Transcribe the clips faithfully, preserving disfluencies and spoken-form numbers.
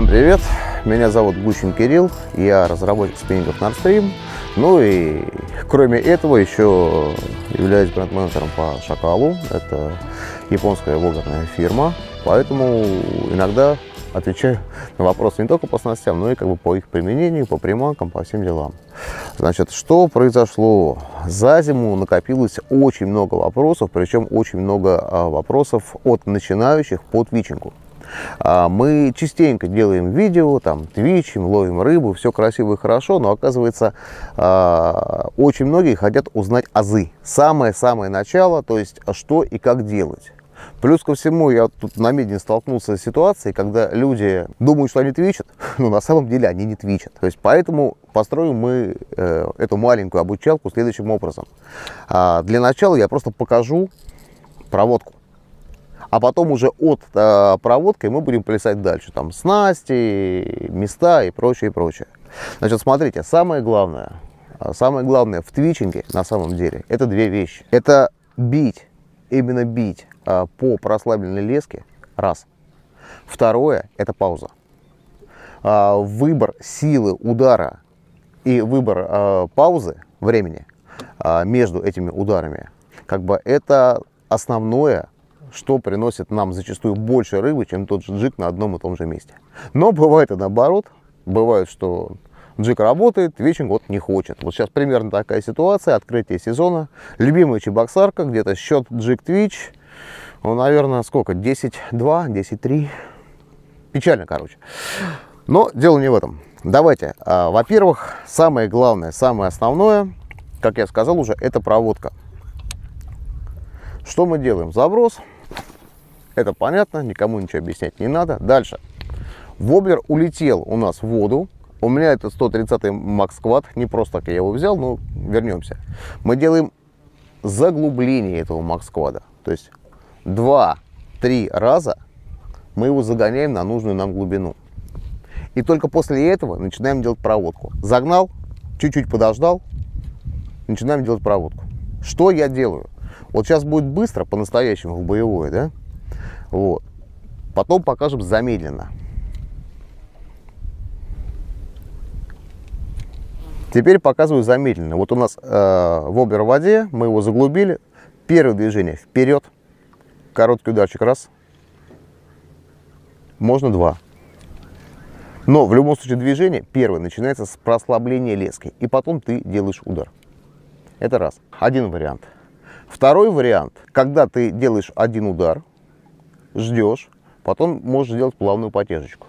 Всем привет! Меня зовут Гущин Кирилл, я разработчик спиннингов Нордстрим. Ну и кроме этого еще являюсь бренд-менеджером по Шакалу. Это японская блогерная фирма, поэтому иногда отвечаю на вопросы не только по снастям, но и как бы по их применению, по приманкам, по всем делам. Значит, что произошло? За зиму накопилось очень много вопросов, причем очень много вопросов от начинающих по твичингу. Мы частенько делаем видео, там, твичим, ловим рыбу, все красиво и хорошо, но оказывается, очень многие хотят узнать азы, самое-самое начало, то есть что и как делать. Плюс ко всему, я тут на медне столкнулся с ситуацией, когда люди думают, что они твичат, но на самом деле они не твичат. То есть поэтому построим мы э, эту маленькую обучалку следующим образом. А для начала я просто покажу проводку. А потом уже от э, проводки мы будем плясать дальше. Там снасти, места и прочее, и прочее. Значит, смотрите, самое главное, самое главное в твичинге на самом деле, это две вещи. Это бить, именно бить по прослабленной леске, раз. Второе, это пауза. Выбор силы удара и выбор паузы, времени между этими ударами, как бы это основное, что приносит нам зачастую больше рыбы, чем тот же джиг на одном и том же месте. Но бывает и наоборот, бывает, что джиг работает, твичинг вот не хочет. Вот сейчас примерно такая ситуация, открытие сезона. Любимая чебоксарка, где-то счет джиг-твич. Ну, наверное, сколько? десять-два, десять-три. Печально, короче. Но дело не в этом. Давайте. Во-первых, самое главное, самое основное, как я сказал уже, это проводка. Что мы делаем? Заброс. Это понятно, никому ничего объяснять не надо. Дальше. Воблер улетел у нас в воду. У меня это сто тридцатый MaxQuad, не просто так я его взял, но вернемся. Мы делаем заглубление этого MaxQuad, то есть два-три раза мы его загоняем на нужную нам глубину. И только после этого начинаем делать проводку. Загнал, чуть-чуть подождал, начинаем делать проводку. Что я делаю? Вот сейчас будет быстро, по-настоящему, в боевое, да? Вот. Потом покажем замедленно. Теперь показываю замедленно. Вот у нас э, воблер в воде, мы его заглубили. Первое движение вперед, короткий ударчик раз, можно два. Но в любом случае движение первое начинается с прослабления лески, и потом ты делаешь удар. Это раз, один вариант. Второй вариант, когда ты делаешь один удар, ждешь, потом можешь сделать плавную потяжечку.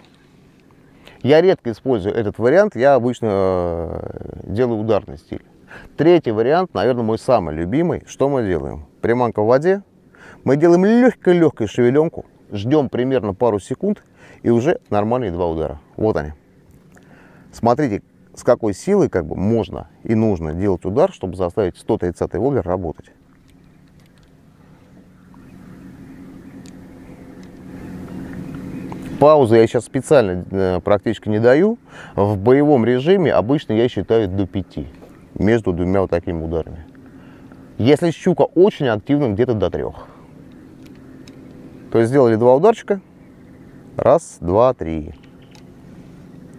Я редко использую этот вариант, я обычно делаю ударный стиль. Третий вариант, наверное, мой самый любимый. Что мы делаем? Приманка в воде. Мы делаем легкую-легкую шевеленку, ждем примерно пару секунд и уже нормальные два удара. Вот они. Смотрите, с какой силой как бы можно и нужно делать удар, чтобы заставить сто тридцатый воблер работать. Паузу я сейчас специально практически не даю. В боевом режиме обычно я считаю до пяти между двумя вот такими ударами. Если щука очень активна, где-то до трёх. То есть сделали два ударчика. Раз, два, три.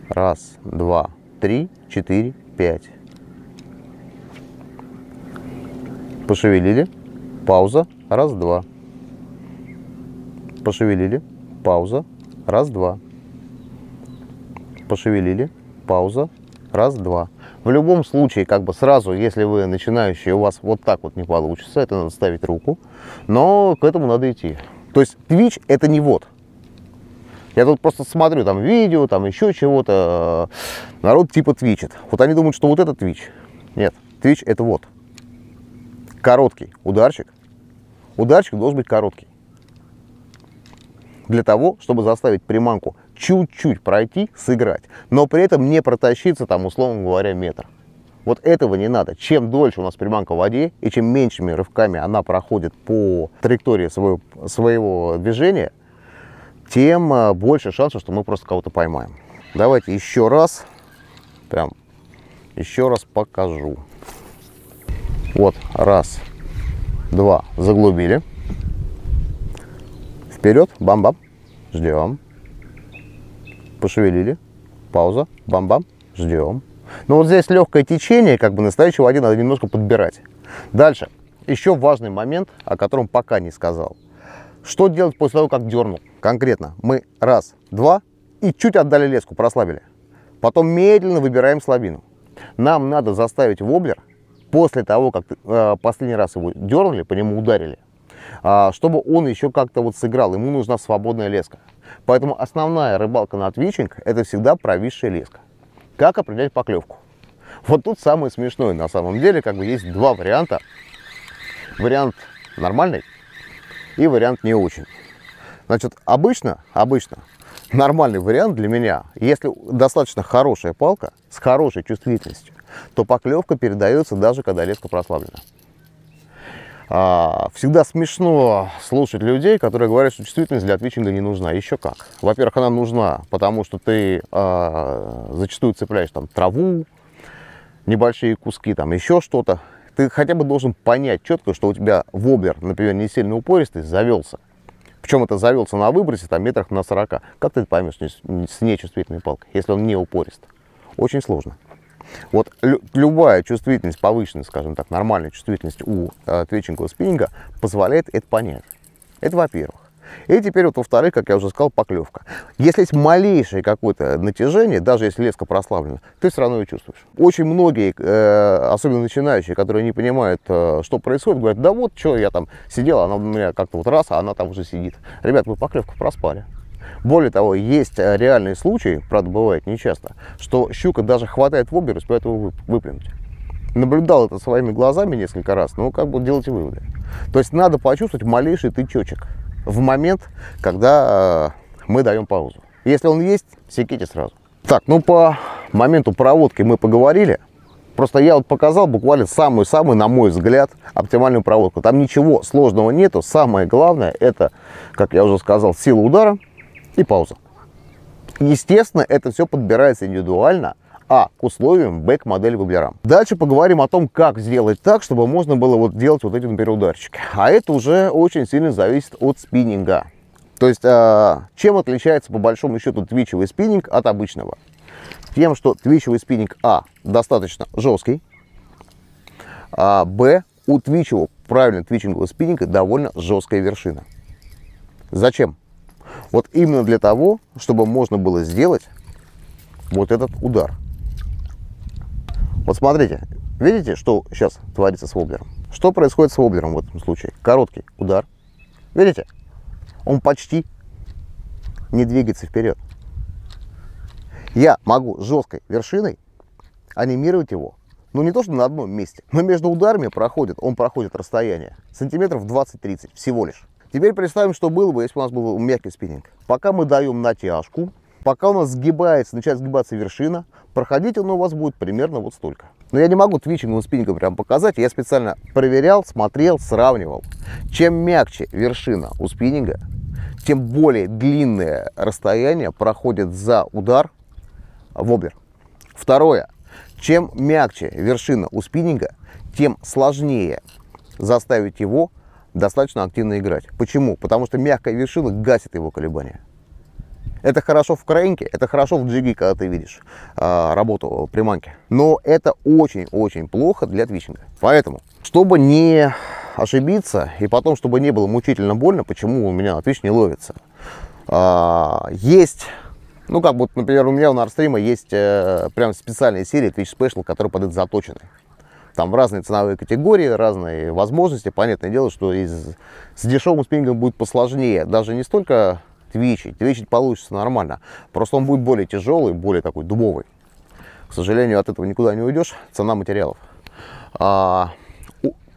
Раз, два, три, четыре, пять. Пошевелили. Пауза. Раз, два. Пошевелили. Пауза. Раз, два. Пошевелили. Пауза. Раз, два. В любом случае, как бы сразу, если вы начинающие, у вас вот так вот не получится. Это надо ставить руку. Но к этому надо идти. То есть твич это не вот. Я тут просто смотрю там видео, там еще чего-то. Народ типа твичит. Вот они думают, что вот это твич. Нет. Твич это вот. Короткий ударчик. Ударчик должен быть короткий. Для того, чтобы заставить приманку чуть-чуть пройти, сыграть, но при этом не протащиться, там, условно говоря, метр. Вот этого не надо. Чем дольше у нас приманка в воде, и чем меньшими рывками она проходит по траектории своего, своего движения, тем больше шансов, что мы просто кого-то поймаем. Давайте еще раз, прям, еще раз покажу. Вот, раз, два, заглубили. Вперед, бам-бам, ждем, пошевелили, пауза, бам-бам, ждем. Но вот здесь легкое течение, как бы настоящей воде надо немножко подбирать. Дальше, еще важный момент, о котором пока не сказал. Что делать после того, как дернул? Конкретно мы раз, два и чуть отдали леску, прослабили. Потом медленно выбираем слабину. Нам надо заставить воблер после того, как э, последний раз его дернули, по нему ударили, э, чтобы он еще как-то вот сыграл. Ему нужна свободная леска. Поэтому основная рыбалка на твичинг – это всегда провисшая леска. Как определять поклевку? Вот тут самое смешное на самом деле, как бы есть два варианта. Вариант нормальный и вариант не очень. Значит, обычно, обычно нормальный вариант для меня, если достаточно хорошая палка с хорошей чувствительностью, то поклевка передается даже когда леска прослаблена. А, всегда смешно слушать людей, которые говорят, что чувствительность для твичинга не нужна. Еще как. Во-первых, она нужна, потому что ты а, зачастую цепляешь там траву, небольшие куски, там еще что-то. Ты хотя бы должен понять четко, что у тебя воблер, например, не сильно упористый, завелся. Причем это завелся на выбросе, там, метрах на сорока. Как ты поймешь с нечувствительной палкой, если он не упорист? Очень сложно. Вот лю любая чувствительность, повышенная, скажем так, нормальная чувствительность у э, твичингового спиннинга позволяет это понять. Это во-первых. И теперь вот во-вторых, как я уже сказал, поклевка. Если есть малейшее какое-то натяжение, даже если леска прослаблена, ты все равно ее чувствуешь. Очень многие, э, особенно начинающие, которые не понимают, э, что происходит, говорят, да вот, что я там сидел, она у меня как-то вот раз, а она там уже сидит. Ребят, мы поклевку проспали. Более того, есть реальные случаи, правда, бывает нечасто, что щука даже хватает воблер и успевает его выплюнуть. Наблюдал это своими глазами несколько раз, но как бы делайте выводы. То есть надо почувствовать малейший тычочек в момент, когда э, мы даем паузу. Если он есть, секите сразу. Так, ну по моменту проводки мы поговорили. Просто я вот показал буквально самую-самую, на мой взгляд, оптимальную проводку. Там ничего сложного нету. Самое главное, это, как я уже сказал, сила удара и пауза. Естественно, это все подбирается индивидуально. А к условиям, Б к модели воблерам. Дальше поговорим о том, как сделать так, чтобы можно было вот делать вот эти, например, ударчики. А это уже очень сильно зависит от спиннинга. То есть, э, чем отличается по большому счету твичевый спиннинг от обычного? Тем, что твичевый спиннинг А достаточно жесткий, а Б у твичевого, правильно твичингового спиннинга довольно жесткая вершина. Зачем? Вот именно для того, чтобы можно было сделать вот этот удар. Вот смотрите, видите, что сейчас творится с воблером? Что происходит с воблером в этом случае? Короткий удар. Видите? Он почти не двигается вперед. Я могу жесткой вершиной анимировать его. Ну, не то, что на одном месте, но между ударами проходит, он проходит расстояние сантиметров двадцать-тридцать всего лишь. Теперь представим, что было бы, если у нас был мягкий спиннинг. Пока мы даем натяжку, пока у нас сгибается, начинает сгибаться вершина, проходить он у вас будет примерно вот столько. Но я не могу твичинговым спиннингом прям показать. Я специально проверял, смотрел, сравнивал. Чем мягче вершина у спиннинга, тем более длинное расстояние проходит за удар воблер. Второе. Чем мягче вершина у спиннинга, тем сложнее заставить его достаточно активно играть. Почему? Потому что мягкая вершина гасит его колебания. Это хорошо в крайнке, это хорошо в джиге, когда ты видишь э, работу приманки. Но это очень-очень плохо для твичинга. Поэтому, чтобы не ошибиться и потом, чтобы не было мучительно больно, почему у меня на твич не ловится, э, есть, ну как вот, например, у меня у Нордстрима есть э, прям специальные серии Twitch Special, которые под это заточены. Там разные ценовые категории, разные возможности. Понятное дело, что из, с дешевым спиннингом будет посложнее. Даже не столько... твичить. Твичить получится нормально. Просто он будет более тяжелый, более такой дубовый. К сожалению, от этого никуда не уйдешь. Цена материалов. А,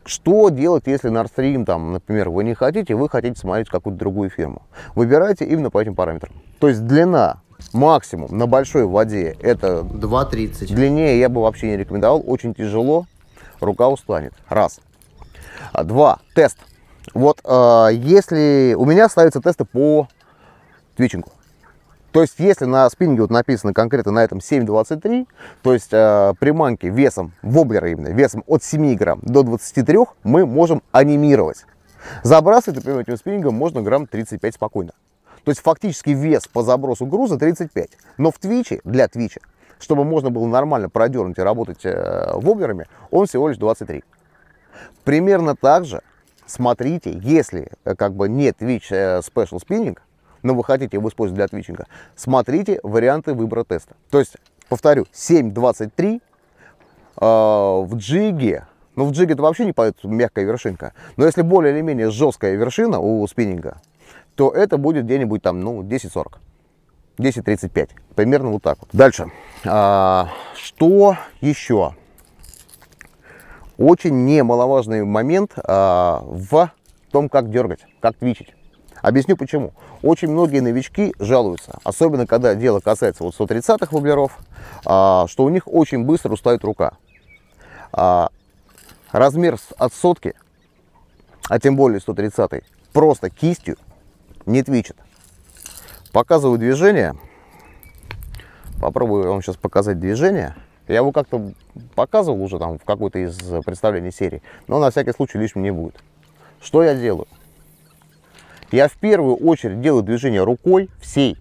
что делать, если Нордстрим, там, например, вы не хотите, вы хотите смотреть какую-то другую фирму? Выбирайте именно по этим параметрам. То есть длина максимум на большой воде это два тридцать. Длиннее я бы вообще не рекомендовал. Очень тяжело. Рука устанет. Раз. Два. Тест. Вот а, если у меня ставятся тесты по твичингу. То есть, если на спиннинге вот написано конкретно на этом семь двадцать три, то есть э, приманки весом, воблера именно, весом от семи грамм до двадцати трёх мы можем анимировать. Забрасывать, например, этим спиннингом можно грамм тридцать пять спокойно. То есть фактически вес по забросу груза тридцать пять. Но в твиче, для твича, чтобы можно было нормально продернуть и работать воблерами, он всего лишь двадцать три. Примерно так же смотрите, если как бы не твич Special Spinning, но вы хотите его использовать для твичинга, смотрите варианты выбора теста. То есть, повторю, семь двадцать три э, в джиге. Ну, в джиге это вообще не поет мягкая вершинка. Но если более или менее жесткая вершина у спиннинга, то это будет где-нибудь там, ну, десять сорок. десять тридцать пять. Примерно вот так вот. Дальше. А, что еще? Очень немаловажный момент а, в том, как дергать, как твичить. Объясню почему. Очень многие новички жалуются, особенно когда дело касается вот сто тридцатых воблеров, а, что у них очень быстро устает рука. А, размер от сотки, а тем более сто тридцатой, просто кистью не твичит. Показываю движение. Попробую вам сейчас показать движение. Я его как-то показывал уже там в какой-то из представлений серии, но на всякий случай лишним не будет. Что я делаю? Я в первую очередь делаю движение рукой всей,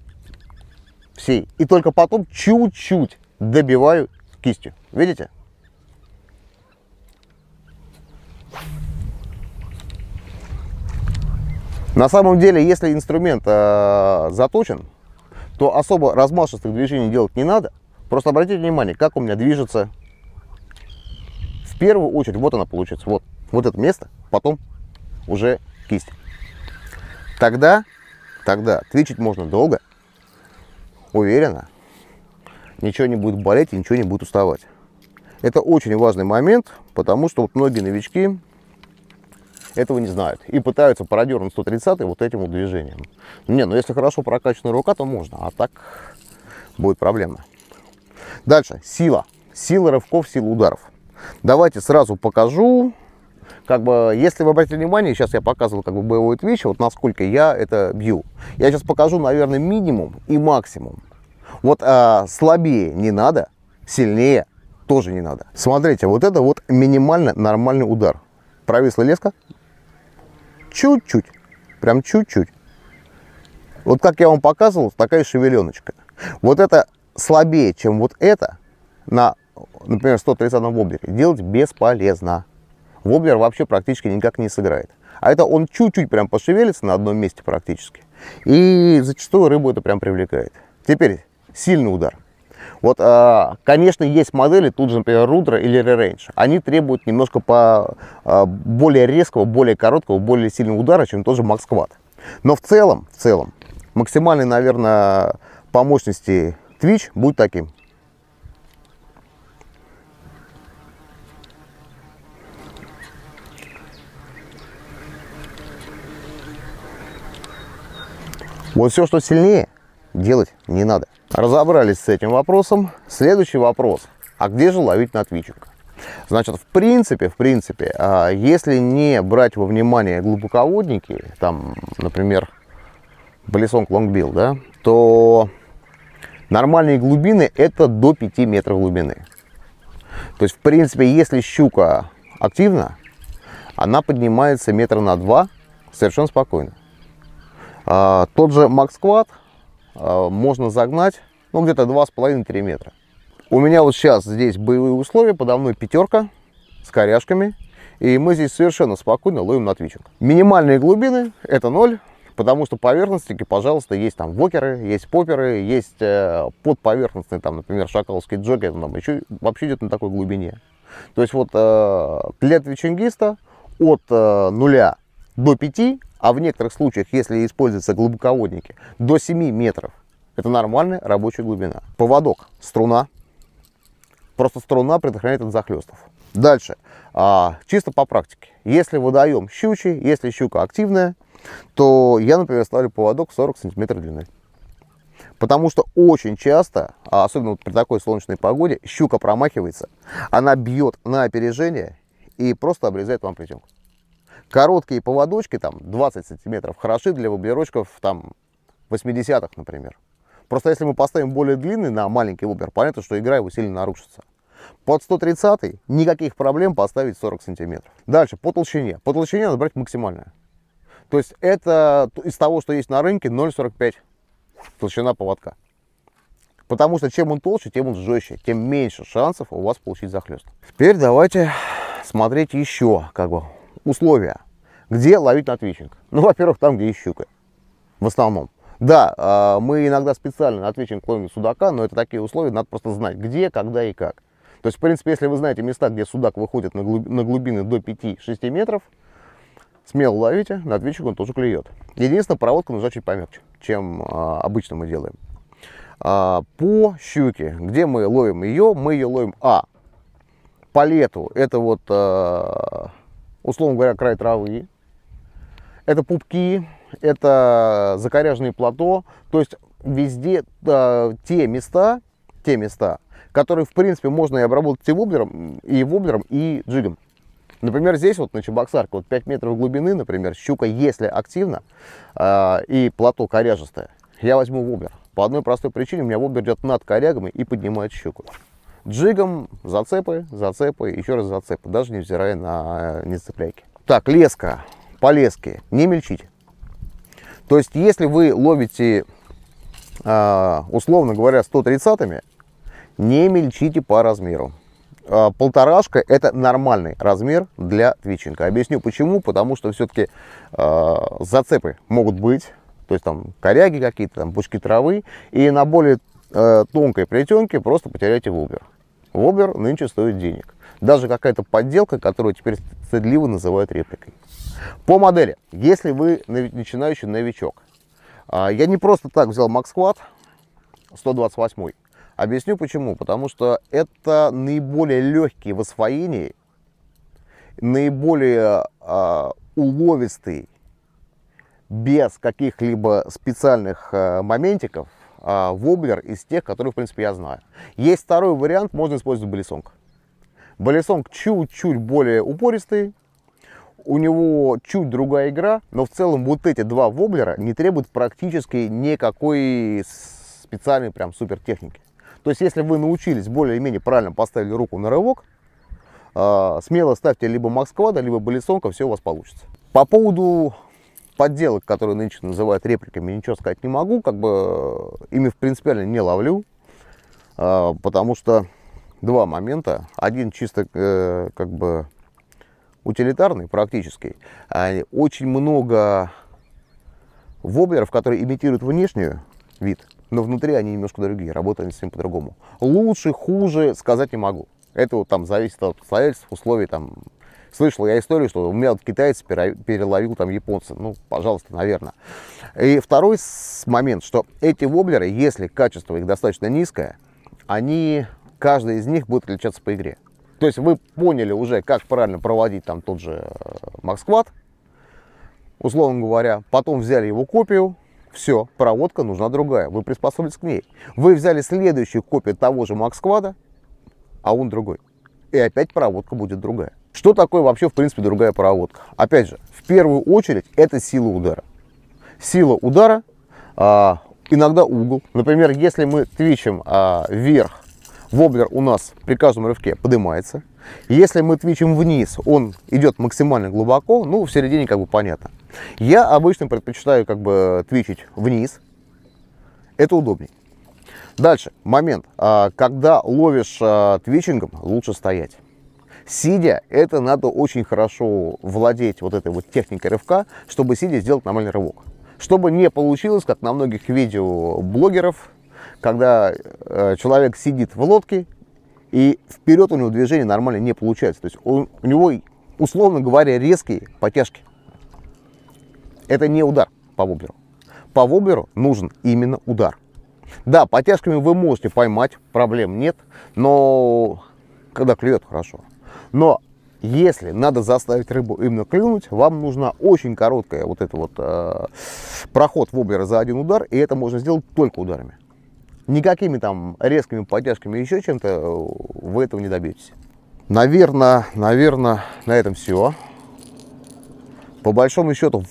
всей, и только потом чуть-чуть добиваю кистью. Видите? На самом деле, если инструмент э, заточен, то особо размашистых движений делать не надо. Просто обратите внимание, как у меня движется. В первую очередь, вот она получится, вот, вот это место, потом уже кисть. Тогда, тогда твичить можно долго, уверенно, ничего не будет болеть и ничего не будет уставать. Это очень важный момент, потому что вот многие новички этого не знают и пытаются продернуть сто тридцать вот этим вот движением. Не, ну если хорошо прокачана рука, то можно, а так будет проблемно. Дальше, сила. Сила рывков, сила ударов. Давайте сразу покажу. Как бы, если вы обратите внимание, сейчас я показывал как бы боевой твич, вот насколько я это бью. Я сейчас покажу, наверное, минимум и максимум. Вот а, слабее не надо, сильнее тоже не надо. Смотрите, вот это вот минимально нормальный удар. Провисла леска. Чуть-чуть, прям чуть-чуть. Вот как я вам показывал, такая шевеленочка. Вот это слабее, чем вот это, на, например, сто тридцатом воблере, делать бесполезно. Воблер вообще практически никак не сыграет. А это он чуть-чуть прям пошевелится на одном месте практически. И зачастую рыбу это прям привлекает. Теперь сильный удар. Вот, конечно, есть модели, тут же, например, Rudra или ReRange. Они требуют немножко по, более резкого, более короткого, более сильного удара, чем тот же MaxQuad. Но в целом, в целом, максимальный, наверное, по мощности твич будет таким. Вот все, что сильнее, делать не надо. Разобрались с этим вопросом. Следующий вопрос. А где же ловить на твичинг? Значит, в принципе, в принципе, если не брать во внимание глубоководники, там, например, balisong лонгбилл, да, то нормальные глубины это до пяти метров глубины. То есть, в принципе, если щука активна, она поднимается метра на два совершенно спокойно. А, тот же MaxQuad а, можно загнать, ну, где-то два с половиной — три метра. У меня вот сейчас здесь боевые условия, подо мной пятерка с коряшками, и мы здесь совершенно спокойно ловим на твичинг. Минимальные глубины это ноль, потому что поверхностники, пожалуйста, есть там вокеры, есть поперы, есть э, подповерхностные, там, например, шакаловские джоги, там еще вообще идет на такой глубине. То есть вот э, для твичингиста от э, нуля до пяти, а в некоторых случаях, если используются глубоководники, до семи метров. Это нормальная рабочая глубина. Поводок, струна. Просто струна предохраняет от захлестов. Дальше, а, чисто по практике. Если водоем щучий, если щука активная, то я, например, ставлю поводок сорок сантиметров длины. Потому что очень часто, особенно вот при такой солнечной погоде, щука промахивается, она бьет на опережение и просто обрезает вам притенку. Короткие поводочки, там, двадцать сантиметров, хороши для воблерочков, там, восьмидесятых, например. Просто если мы поставим более длинный на маленький воблер, понятно, что игра его сильно нарушится. Под сто тридцатый никаких проблем поставить сорок сантиметров. Дальше, по толщине. По толщине надо брать максимальное. То есть это из того, что есть на рынке, ноль сорок пять толщина поводка. Потому что чем он толще, тем он жестче, тем меньше шансов у вас получить захлест. Теперь давайте смотреть еще как бы условия, где ловить на твитчинг. Ну, во-первых, там, где есть щука, в основном. Да, мы иногда специально на твитчинг ловим судака, но это такие условия, надо просто знать, где, когда и как. То есть, в принципе, если вы знаете места, где судак выходит на глубины до пяти-шести метров, смело ловите, на твитчинг он тоже клюет. Единственное, проводка нужна чуть помягче, чем обычно мы делаем. По щуке, где мы ловим ее, мы ее ловим, а, по лету, это вот, условно говоря, край травы, это пупки, это закоряженные плато, то есть везде те места, те места, которые, в принципе, можно и обработать и воблером, и, воблером, и джигом. Например, здесь вот на Чебоксарке, вот пять метров глубины, например, щука, если активна, и плато коряжистое, я возьму воблер. По одной простой причине у меня воблер идет над корягами и поднимает щуку. Джигом зацепы, зацепы, еще раз зацепы, даже невзирая на нецепляйки. Так, леска, по леске не мельчите. То есть, если вы ловите, условно говоря, сто тридцатыми, не мельчите по размеру. Полторашка – это нормальный размер для твитчинга. Объясню почему, потому что все-таки зацепы могут быть. То есть там коряги какие-то, там пучки травы. И на более э, тонкой плетенке просто потеряйте воблер. Воблер нынче стоит денег. Даже какая-то подделка, которую теперь стыдливо называют репликой. По модели. Если вы начинающий новичок. Э, я не просто так взял MaxQuad сто двадцать восемь. Объясню почему. Потому что это наиболее легкий в освоении. Наиболее э, уловистый. Без каких-либо специальных э, моментиков э, воблер из тех, которые, в принципе, я знаю. Есть второй вариант, можно использовать балисонг. Балисонг чуть-чуть более упористый, у него чуть другая игра, но в целом вот эти два воблера не требуют практически никакой специальной прям супер техники. То есть, если вы научились более-менее правильно поставили руку на рывок, э, смело ставьте либо MaxQuad, либо балисонг, все у вас получится. По поводу подделок, которые нынче называют репликами, ничего сказать не могу, как бы ими в принципиально не ловлю, потому что два момента. Один чисто как бы утилитарный, практический. Очень много воблеров, которые имитируют внешний вид, но внутри они немножко другие, работают они с ним по-другому. Лучше, хуже сказать не могу. Это вот там зависит от обстоятельств, условий там. Слышал я историю, что у меня вот китаец переловил там японца. Ну, пожалуйста, наверное. И второй момент, что эти воблеры, если качество их достаточно низкое, они, каждый из них будет отличаться по игре. То есть вы поняли уже, как правильно проводить там тот же MaxQuad, условно говоря. Потом взяли его копию. Все, проводка нужна другая. Вы приспособились к ней. Вы взяли следующую копию того же MaxQuad, а он другой. И опять проводка будет другая. Что такое вообще, в принципе, другая проводка? Опять же, в первую очередь, это сила удара. Сила удара, а, иногда угол. Например, если мы твичим а, вверх, воблер у нас при каждом рывке поднимается. Если мы твичим вниз, он идет максимально глубоко, ну, в середине как бы понятно. Я обычно предпочитаю как бы твичить вниз. Это удобнее. Дальше, момент. А, когда ловишь а, твичингом, лучше стоять. Сидя, это надо очень хорошо владеть вот этой вот техникой рывка, чтобы сидя сделать нормальный рывок. Чтобы не получилось, как на многих видеоблогеров, когда э, человек сидит в лодке и вперед у него движение нормально не получается. То есть он, у него, условно говоря, резкие потяжки. Это не удар по воблеру. По воблеру нужен именно удар. Да, потяжками вы можете поймать, проблем нет, но когда клюет, хорошо. Но если надо заставить рыбу именно клюнуть, вам нужна очень короткая вот это вот э, проход воблера за один удар, и это можно сделать только ударами. Никакими там резкими подтяжками, еще чем-то вы этого не добьетесь. Наверное, наверное, на этом все. По большому счету,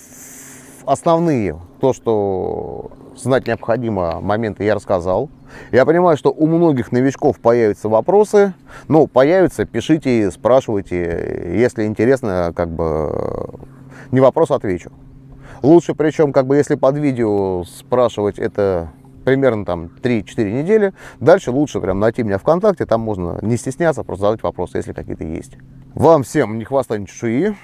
основные, то, что знать необходимо, моменты я рассказал. Я понимаю, что у многих новичков появятся вопросы. Ну, появятся, пишите, спрашивайте. Если интересно, как бы не вопрос, отвечу. Лучше, причем, как бы, если под видео спрашивать, это примерно там три-четыре недели. Дальше лучше прям найти меня ВКонтакте, там можно не стесняться, просто задать вопросы, если какие-то есть. Вам всем не хвастань чешуи.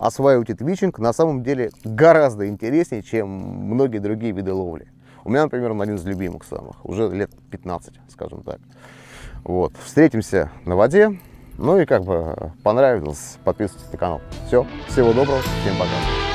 Осваивайте твичинг. На самом деле гораздо интереснее, чем многие другие виды ловли. У меня, например, он один из любимых самых. Уже лет пятнадцать, скажем так. Вот. Встретимся на воде. Ну и как бы понравилось, подписывайтесь на канал. Все, всего доброго, всем пока.